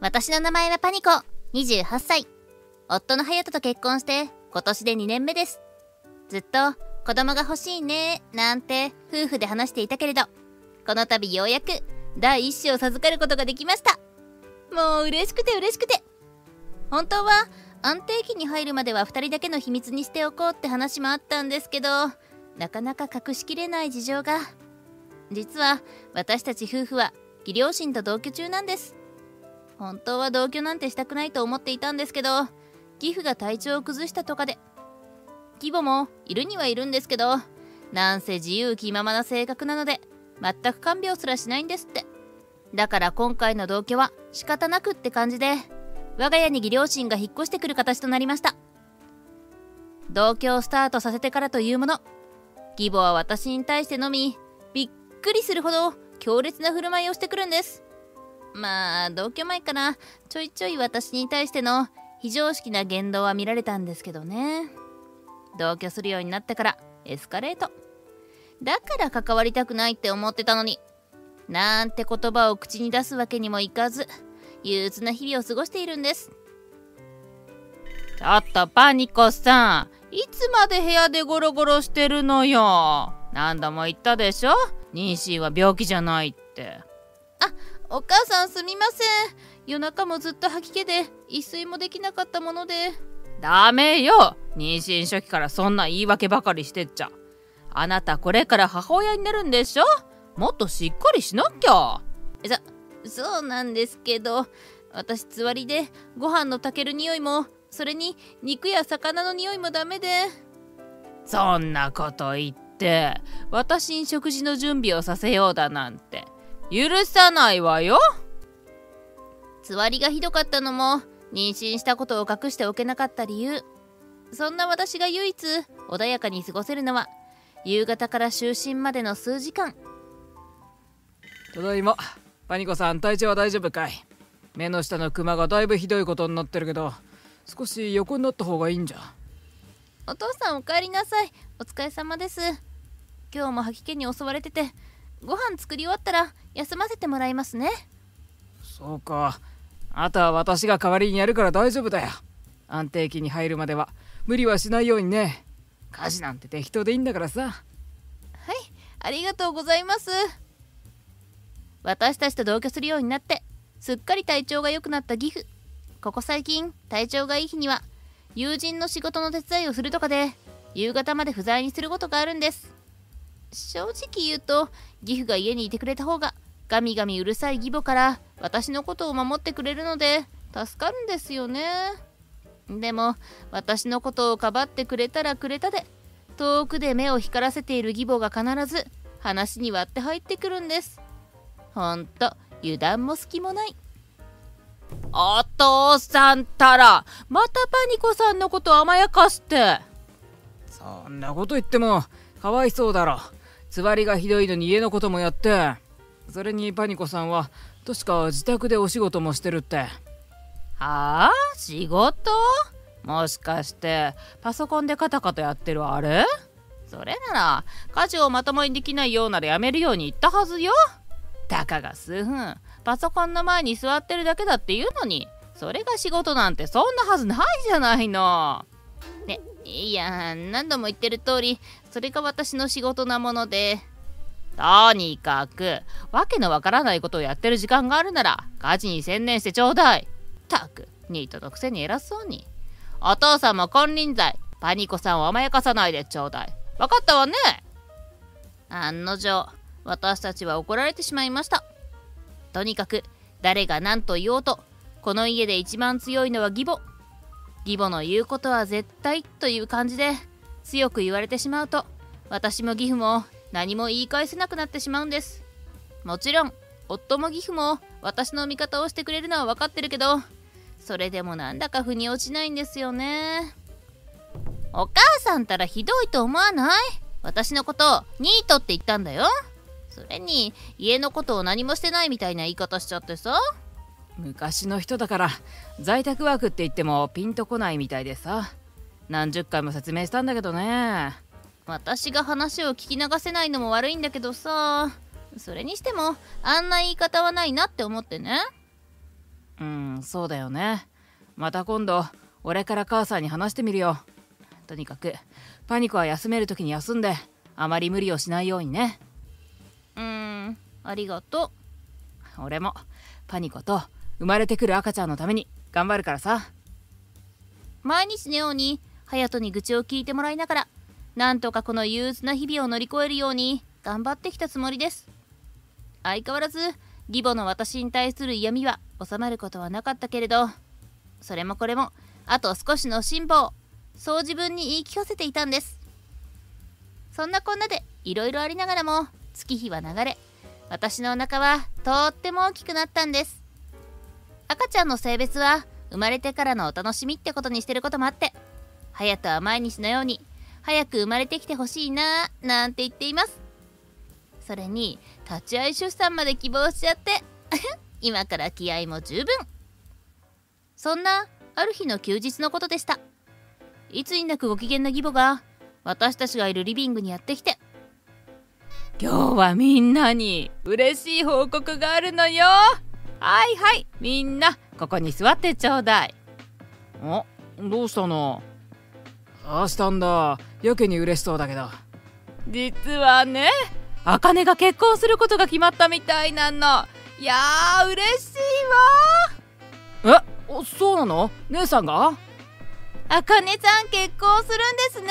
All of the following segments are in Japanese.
私の名前はパニコ、28歳。夫のハヤトと結婚して今年で2年目です。ずっと子供が欲しいねーなんて夫婦で話していたけれど、この度ようやく第一子を授かることができました。もう嬉しくて嬉しくて。本当は安定期に入るまでは2人だけの秘密にしておこうって話もあったんですけど、なかなか隠しきれない事情が。実は私たち夫婦は義両親と同居中なんです。本当は同居なんてしたくないと思っていたんですけど、義父が体調を崩したとかで、義母もいるにはいるんですけど、なんせ自由気ままな性格なので全く看病すらしないんですって。だから今回の同居は仕方なくって感じで、我が家に義両親が引っ越してくる形となりました。同居をスタートさせてからというもの、義母は私に対してのみびっくりするほど強烈な振る舞いをしてくるんです。まあ同居前からちょいちょい私に対しての非常識な言動は見られたんですけどね。同居するようになってからエスカレート。だから関わりたくないって思ってたのに、なんて言葉を口に出すわけにもいかず、憂鬱な日々を過ごしているんです。ちょっとパニコさん、いつまで部屋でゴロゴロしてるのよ。何度も言ったでしょ、妊娠は病気じゃないって。あ、お母さんすみません。夜中もずっと吐き気で一睡もできなかったもので。ダメよ、妊娠初期からそんな言い訳ばかりしてっちゃ。あなたこれから母親になるんでしょ、もっとしっかりしなきゃ。そうなんですけど、私つわりでご飯の炊ける匂いも、それに肉や魚の匂いもダメで。そんなこと言って私に食事の準備をさせようだなんて許さないわよ。つわりがひどかったのも、妊娠したことを隠しておけなかった理由。そんな私が唯一穏やかに過ごせるのは、夕方から就寝までの数時間。ただいま。パニコさん、体調は大丈夫かい？目の下のクマがだいぶひどいことになってるけど、少し横になった方がいいんじゃ。お父さんお帰りなさい。お疲れ様です。今日も吐き気に襲われてて、ご飯作り終わったら休ませてもらいますね。そうか。あとは私が代わりにやるから大丈夫だよ。安定期に入るまでは無理はしないようにね。家事なんて適当でいいんだからさ。はい、ありがとうございます。私たちと同居するようになってすっかり体調が良くなった義父。ここ最近体調がいい日には友人の仕事の手伝いをするとかで、夕方まで不在にすることがあるんです。正直言うと、義父が家にいてくれた方がガミガミうるさい義母から私のことを守ってくれるので助かるんですよね。でも私のことをかばってくれたらくれたで、遠くで目を光らせている義母が必ず話に割って入ってくるんです。ほんと油断も隙もない。お父さんたらまたパニコさんのこと甘やかして。そんなこと言ってもかわいそうだろ。つわりがひどいのに家のこともやって、それにパニコさんは確か自宅でお仕事もしてるって。はあ、仕事？もしかしてパソコンでカタカタやってるあれ？それなら家事をまともにできないようならやめるように言ったはずよ。たかが数分パソコンの前に座ってるだけだって言うのに、それが仕事なんてそんなはずないじゃないの。ね、いや、何度も言ってる通り、それが私の仕事なもので。とにかくわけのわからないことをやってる時間があるなら家事に専念してちょうだい。たくニートのくせに偉そうに。お父さんも金輪際パニコさんを甘やかさないでちょうだい。わかったわね。案の定私たちは怒られてしまいました。とにかく誰が何と言おうと、この家で一番強いのは義母。義母の言うことは絶対という感じで強く言われてしまうと、私も義父も何も言い返せなくなってしまうんです。もちろん夫も義父も私の味方をしてくれるのは分かってるけど、それでもなんだか腑に落ちないんですよね。お母さんたらひどいと思わない？私のことをニートって言ったんだよ。それに家のことを何もしてないみたいな言い方しちゃってさ。昔の人だから在宅ワークって言ってもピンとこないみたいでさ。何十回も説明したんだけどね。私が話を聞き流せないのも悪いんだけどさ、それにしてもあんな言い方はないなって思ってね。そうだよね。また今度俺から母さんに話してみるよ。とにかくパニックは休める時に休んで、あまり無理をしないようにね。ありがとう。俺もパニコと生まれてくる赤ちゃんのために頑張るからさ。毎日のように隼人に愚痴を聞いてもらいながら、なんとかこの憂鬱な日々を乗り越えるように頑張ってきたつもりです。相変わらず義母の私に対する嫌味は収まることはなかったけれど、それもこれもあと少しの辛抱、そう自分に言い聞かせていたんです。そんなこんなでいろいろありながらも月日は流れ、私のお腹はとっても大きくなったんです。赤ちゃんの性別は生まれてからのお楽しみってことにしてることもあって、隼人は毎日のように早く生まれてきてほしいなーなんて言っています。それに立ち会い出産まで希望しちゃって今から気合も十分。そんなある日の休日のことでした。いつになくご機嫌な義母が私たちがいるリビングにやってきて、今日はみんなに嬉しい報告があるのよ。はいはい、みんなここに座ってちょうだい。あ、どうしたの？ああ、したんだ。やけに嬉しそうだけど、実はね、茜が結婚することが決まったみたいなの。いやー、嬉しいわ。え、そうなの？姉さんが？茜さん結婚するんですね。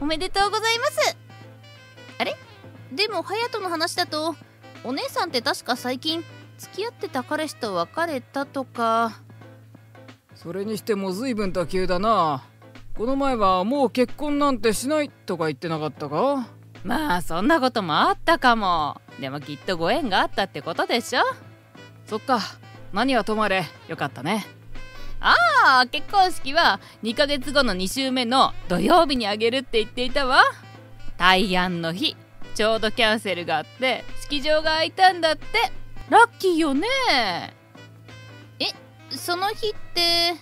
おめでとうございます。あれ？でも隼人の話だと、お姉さんって確か最近付き合ってた彼氏と別れたとか。それにしても随分と急だな。この前はもう結婚なんてしないとか言ってなかったか？まあそんなこともあったかも。でもきっとご縁があったってことでしょ。そっか、何はともあれよかったね。ああ、結婚式は2ヶ月後の2週目の土曜日にあげるって言っていたわ。大安の日ちょうどキャンセルがあって式場が空いたんだって。ラッキーよね。え、その日って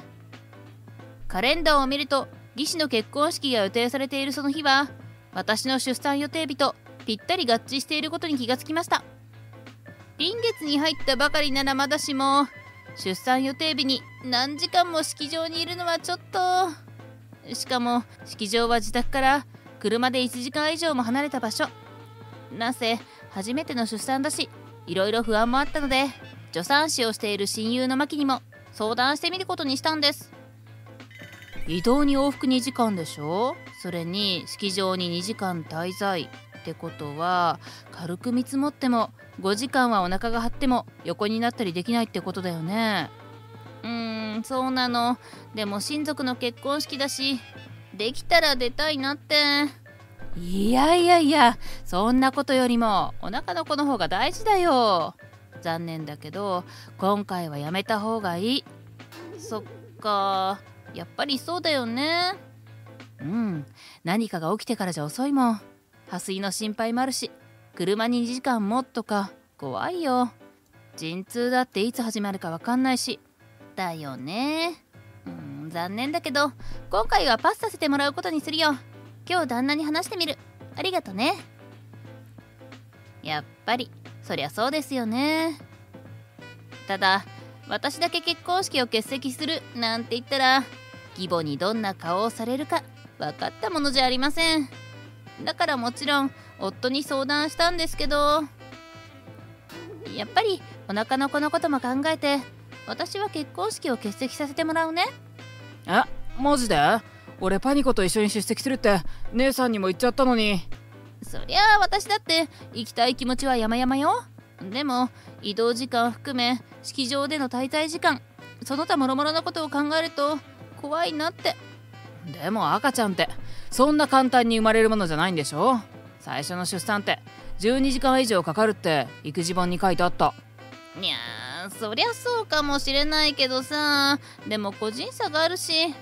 カレンダーを見ると、義士の結婚式が予定されているその日は私の出産予定日とぴったり合致していることに気がつきました。臨月に入ったばかりならまだしも、出産予定日に何時間も式場にいるのはちょっと。しかも式場は自宅から車で1時間以上も離れた場所。なんせ初めての出産だし、いろいろ不安もあったので、助産師をしている親友の牧にも相談してみることにしたんです。移動に往復2時間でしょ。それに式場に2時間滞在ってことは、軽く見積もっても5時間はお腹が張っても横になったりできないってことだよね。そうなの。でも親族の結婚式だし、できたら出たいなって。いやいやいや、そんなことよりもお腹の子の方が大事だよ。残念だけど今回はやめた方がいい。そっか、やっぱりそうだよね。何かが起きてからじゃ遅いもん。破水の心配もあるし、車に2時間もとか怖いよ。陣痛だっていつ始まるかわかんないし。だよね。残念だけど今回はパスさせてもらうことにするよ。今日旦那に話してみる。ありがとね。やっぱりそりゃそうですよね。ただ私だけ結婚式を欠席するなんて言ったら、義母にどんな顔をされるか分かったものじゃありません。だからもちろん夫に相談したんですけど、やっぱりお腹の子のことも考えて、私は結婚式を欠席させてもらうね。え、マジで？俺パニコと一緒に出席するって姉さんにも言っちゃったのに。そりゃあ私だって行きたい気持ちは山々よ。でも移動時間含め式場での滞在時間、その他もろもろなことを考えると怖いなって。でも赤ちゃんってそんな簡単に生まれるものじゃないんでしょ。最初の出産って12時間以上かかるって育児本に書いてあった。にゃー、そりゃそうかもしれないけどさ、でも個人差があるし。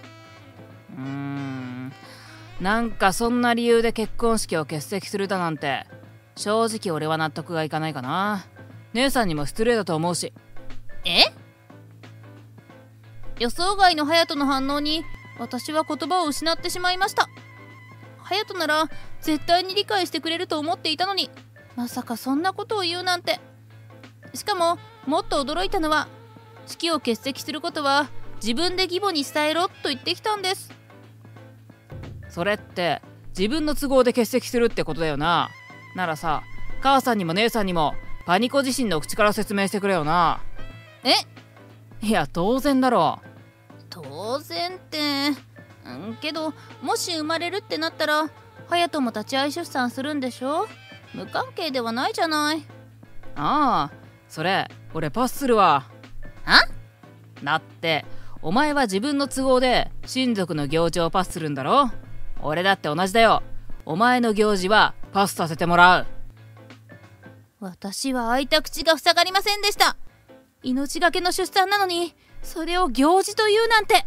なんかそんな理由で結婚式を欠席するだなんて、正直俺は納得がいかないかな。姉さんにも失礼だと思うし。え？予想外の隼人の反応に私は言葉を失ってしまいました。隼人なら絶対に理解してくれると思っていたのに、まさかそんなことを言うなんて。しかももっと驚いたのは、式を欠席することは自分で義母に伝えろと言ってきたんです。それって自分の都合で欠席するってことだよな。ならさ、母さんにも姉さんにもパニコ自身の口から説明してくれよな。え？いや当然だろう。当然って、けどもし生まれるってなったら隼人も立ち会い出産するんでしょ。無関係ではないじゃない。ああ、それ俺パスするわ。あ？だってお前は自分の都合で親族の行事をパスするんだろ。俺だって同じだよ。お前の行事はパスさせてもらう。私は開いた口が塞がりませんでした。命がけの出産なのにそれを行事というなんて。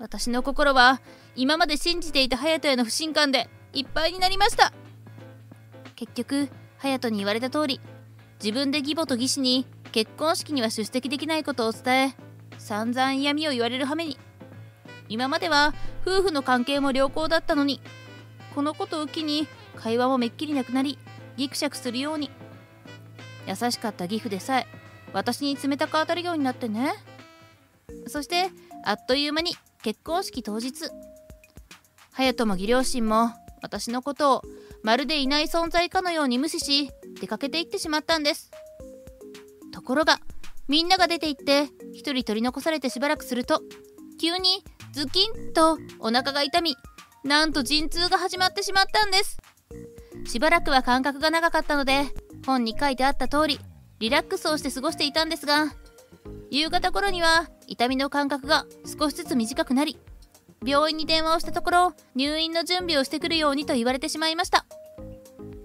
私の心は今まで信じていた隼人への不信感でいっぱいになりました。結局隼人に言われた通り、自分で義母と義士に結婚式には出席できないことを伝え、散々嫌味を言われる羽目に。今までは夫婦の関係も良好だったのに、このことを機に会話もめっきりなくなり、ギクシャクするように。優しかった義父でさえ私に冷たく当たるようになってね。そしてあっという間に結婚式当日、隼人も義両親も私のことをまるでいない存在かのように無視し、出かけていってしまったんです。ところがみんなが出て行って一人取り残されて、しばらくすると急にズキンとお腹が痛み、なんと陣痛が始まってしまったんです。しばらくは間隔が長かったので、本に書いてあった通りリラックスをして過ごしていたんですが、夕方頃には痛みの間隔が少しずつ短くなり、病院に電話をしたところ、入院の準備をしてくるようにと言われてしまいました。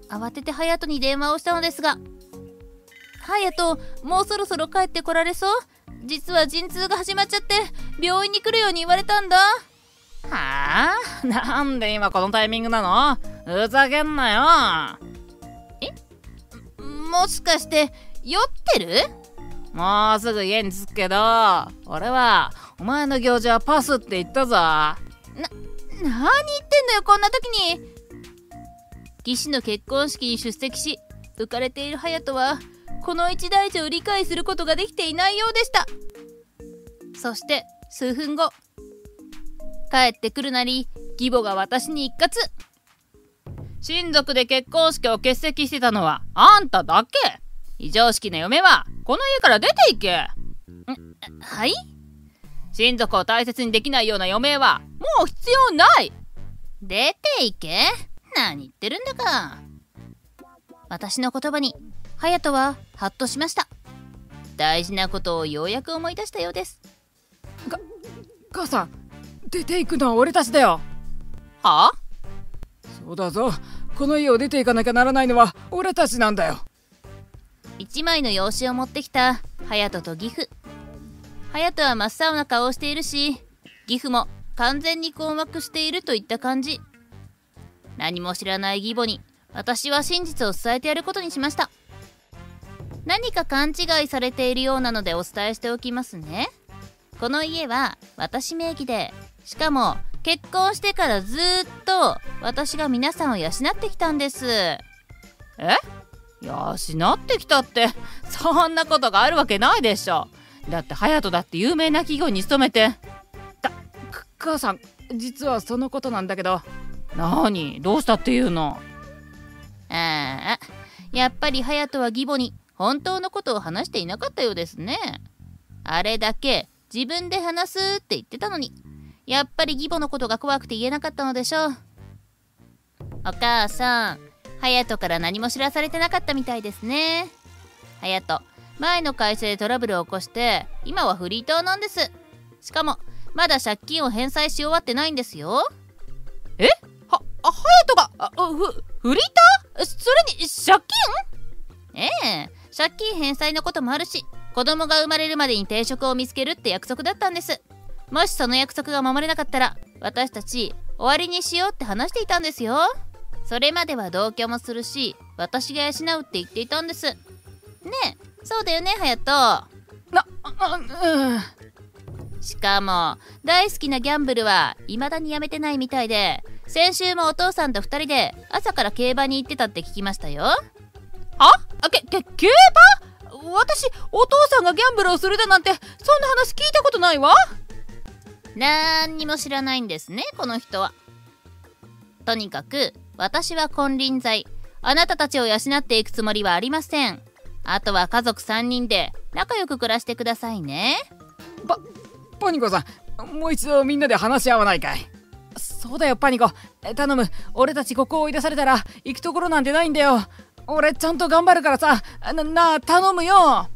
慌てて隼人に電話をしたのですが、隼人、もうそろそろ帰ってこられそう？実は陣痛が始まっちゃって病院に来るように言われたんだ。はあ、なんで今このタイミングなの？ふざけんなよ。え？もしかして酔ってる？もうすぐ家に着くけど、俺はお前の行事はパスって言ったぞ。何言ってんだよこんな時に。義士の結婚式に出席し、浮かれている隼人はこの一大事を理解することができていないようでした。そして数分後、帰ってくるなり義母が私に一喝。親族で結婚式を欠席してたのはあんただけ。非常識な嫁はこの家から出ていけ。はい？親族を大切にできないような余命はもう必要ない。出ていけ？何言ってるんだか。私の言葉に隼人はハッとしました。大事なことをようやく思い出したようです。母さん、出ていくのは俺たちだよ。はあ？そうだぞ、この家を出ていかなきゃならないのは俺たちなんだよ。一枚の用紙を持ってきた隼人と義父。隼人は真っ青な顔をしているし、義父も完全に困惑しているといった感じ。何も知らない義母に私は真実を伝えてやることにしました。何か勘違いされているようなのでお伝えしておきますね。この家は私名義で、しかも結婚してからずっと私が皆さんを養ってきたんです。え？養ってきたってそんなことがあるわけないでしょ。だって隼人だって有名な企業に勤めて。母さん、実はそのことなんだけど。何？どうしたっていうの？ああ、やっぱり隼人は義母に本当のことを話していなかったようですね。あれだけ自分で話すって言ってたのに、やっぱり義母のことが怖くて言えなかったのでしょう。お母さん、隼人から何も知らされてなかったみたいですね。隼人、前の会社でトラブルを起こして今はフリーターなんです。しかもまだ借金を返済し終わってないんですよ。え？は隼人がフリーター？それに借金？ええ、借金返済のこともあるし、子供が生まれるまでに定職を見つけるって約束だったんです。もしその約束が守れなかったら私たち終わりにしようって話していたんですよ。それまでは同居もするし、私が養うって言っていたんです。ねえ、そうだよね、隼人。うん。しかも大好きなギャンブルは未だにやめてないみたいで、先週もお父さんと2人で朝から競馬に行ってたって聞きましたよ。競馬？私、お父さんがギャンブルをするだなんてそんな話聞いたことないわ。なんにも知らないんですね、この人は。とにかく私は金輪際あなたたちを養っていくつもりはありません。あとは家族3人で仲良く暮らしてくださいね。パニコさん、もう一度みんなで話し合わないかい？そうだよパニコ、頼む。俺たちここを追い出されたら行くところなんてないんだよ。俺ちゃんと頑張るからさ、なあ頼むよ。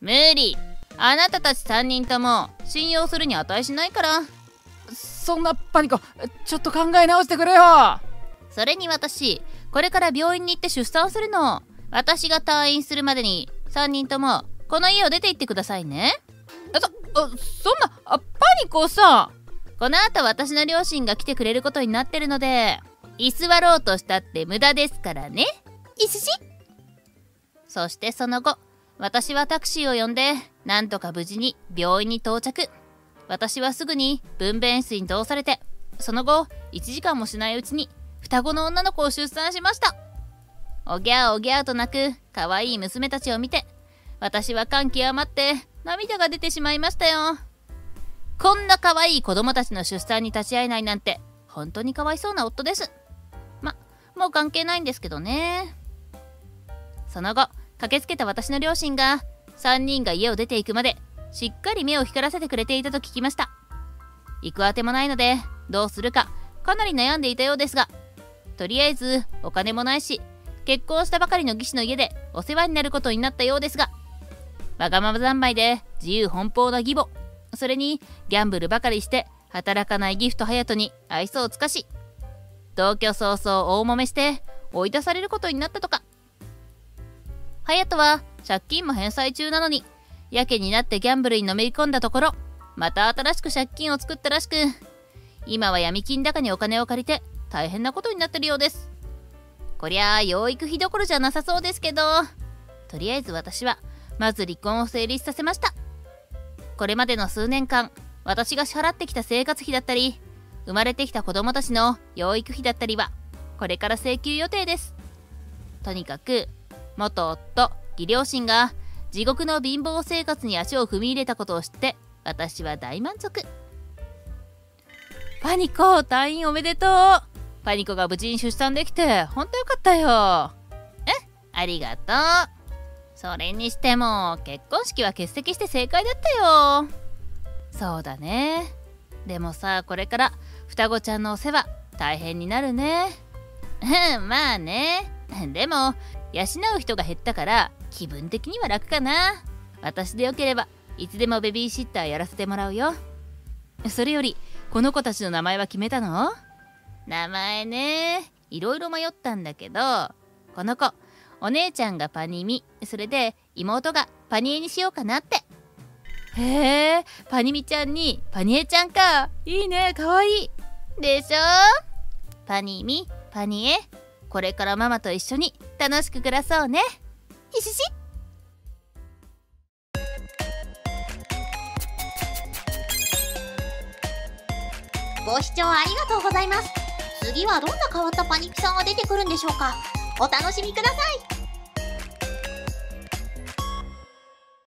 無理。あなたたち3人とも信用するに値しないから。そんなパニコ、ちょっと考え直してくれよ。それに私これから病院に行って出産をするの。私が退院するまでに3人ともこの家を出て行ってくださいね。そんなパニコさん、この後私の両親が来てくれることになってるので、居座ろうとしたって無駄ですからね。いすし。そしてその後私はタクシーを呼んでなんとか無事に病院に到着。私はすぐに分娩室に通されて、その後1時間もしないうちに双子の女の子を出産しました。おぎゃーおぎゃーと泣く可愛い娘たちを見て、私は感極まって涙が出てしまいましたよ。こんな可愛い子供たちの出産に立ち会えないなんて本当にかわいそうな夫です。もう関係ないんですけどね。その後駆けつけた私の両親が3人が家を出ていくまでしっかり目を光らせてくれていたと聞きました。行くあてもないのでどうするかかなり悩んでいたようですが、とりあえずお金もないし結婚したばかりの義士の家でお世話になることになったようですが、わがまま三昧で自由奔放な義母、それにギャンブルばかりして働かないギフト隼人に愛想を尽かし、同居早々大揉めして追い出されることになったとか。隼人は借金も返済中なのにやけになってギャンブルにのめり込んだところ、また新しく借金を作ったらしく、今は闇金高にお金を借りて大変なことになってるようです。こりゃあ養育費どころじゃなさそうですけど、とりあえず私はまず離婚を成立させました。これまでの数年間私が支払ってきた生活費だったり生まれてきた子供たちの養育費だったりはこれから請求予定です。とにかく元夫義両親が地獄の貧乏生活に足を踏み入れたことを知って私は大満足。パニコ退院おめでとう。パニコが無事に出産できてほんとよかったよ。ありがとう。それにしても結婚式は欠席して正解だったよ。そうだね。でもさ、これから双子ちゃんのお世話大変になるね。まあね。でも養う人が減ったから気分的には楽かな。私でよければいつでもベビーシッターやらせてもらうよ。それよりこの子たちの名前は決めたの？名前ね、いろいろ迷ったんだけど、この子お姉ちゃんがパニミ、それで妹がパニエにしようかなって。へえ、パニミちゃんにパニエちゃんか。いいね、かわいいでしょ。パニミパニエ、これからママと一緒に楽しく暮らそうね。ひしし。ご視聴ありがとうございます。次はどんな変わったパニピさんが出てくるんでしょうか。お楽しみください。